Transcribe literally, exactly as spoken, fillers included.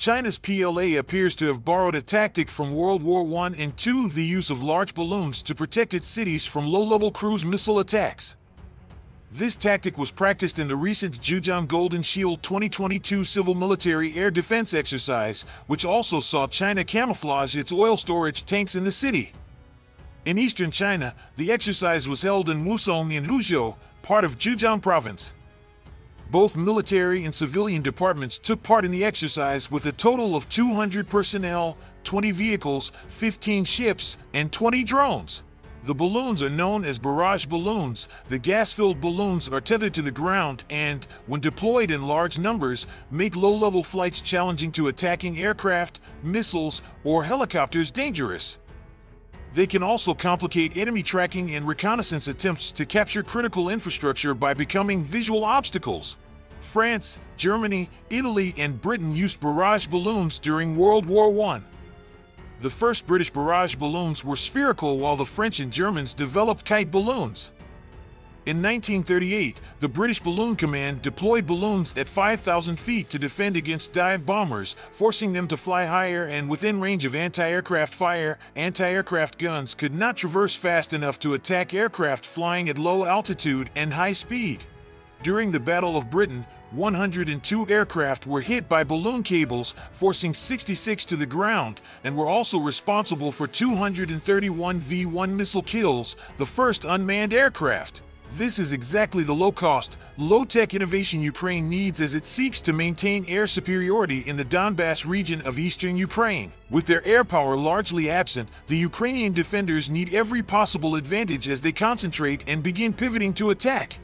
China's P L A appears to have borrowed a tactic from World War One and Two, the use of large balloons to protect its cities from low-level cruise missile attacks. This tactic was practiced in the recent Zhejiang Golden Shield twenty twenty-two civil-military air defense exercise, which also saw China camouflage its oil storage tanks in the city. In eastern China, the exercise was held in Wusong and Huzhou, part of Zhejiang province. Both military and civilian departments took part in the exercise with a total of two hundred personnel, twenty vehicles, fifteen ships, and twenty drones. The balloons are known as barrage balloons. The gas-filled balloons are tethered to the ground and, when deployed in large numbers, make low-level flights challenging to attacking aircraft, missiles, or helicopters dangerous. They can also complicate enemy tracking and reconnaissance attempts to capture critical infrastructure by becoming visual obstacles. France, Germany, Italy, and Britain used barrage balloons during World War One. The first British barrage balloons were spherical, while the French and Germans developed kite balloons. In nineteen thirty-eight, the British Balloon Command deployed balloons at five thousand feet to defend against dive bombers, forcing them to fly higher and within range of anti-aircraft fire. Anti-aircraft guns could not traverse fast enough to attack aircraft flying at low altitude and high speed. During the Battle of Britain, one hundred two aircraft were hit by balloon cables, forcing sixty-six to the ground, and were also responsible for two hundred thirty-one V one missile kills, the first unmanned aircraft. This is exactly the low-cost, low-tech innovation Ukraine needs as it seeks to maintain air superiority in the Donbas region of eastern Ukraine. With their air power largely absent, the Ukrainian defenders need every possible advantage as they concentrate and begin pivoting to attack.